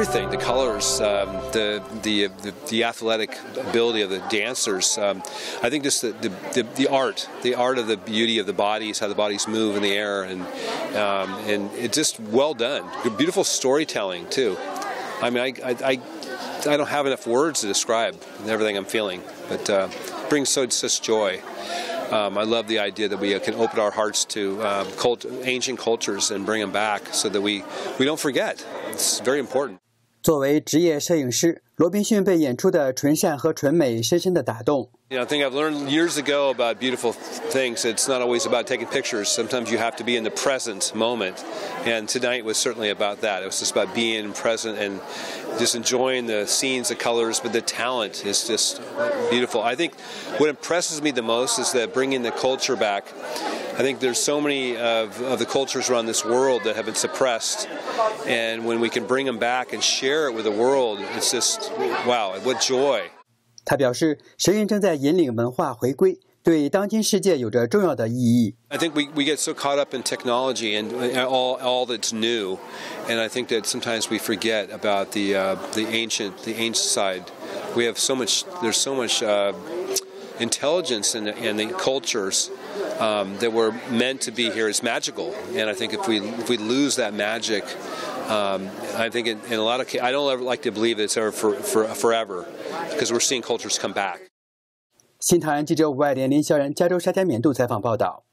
everything, the colors, the athletic ability of the dancers. I think just the art, of the beauty of the bodies, how the bodies move in the air, and it's just well done. Beautiful storytelling too. I mean, I don't have enough words to describe everything I'm feeling, but it brings such joy. I love the idea that we can open our hearts to ancient cultures and bring them back so that we don't forget. It's very important. 作为职业摄影师，罗宾逊被演出的纯善和纯美深深地打动。You know, I think I've learned years ago about beautiful things. It's not always about taking pictures. Sometimes you have to be in the present moment, and tonight was certainly about that. It was just about being present and just enjoying the scenes, the colors, but the talent is just beautiful. I think what impresses me the most is that bringing the culture back. I think there's so many of the cultures around this world that have been suppressed, and when we can bring them back and share it with the world, it's just, wow, what joy. 他表示，神韵正在引领文化回归。 对当今世界有着重要的意义。I think we get so caught up in technology and all that's new, and I think that sometimes we forget about the ancient side. We have so much. There's so much intelligence in the cultures that were meant to be here. It's magical, and I think if we lose that magic. I think in a lot of cases, I don't ever like to believe it's ever forever, because we're seeing cultures come back. 新唐人记者伍爱莲、林霄然，加州沙加缅度采访报道。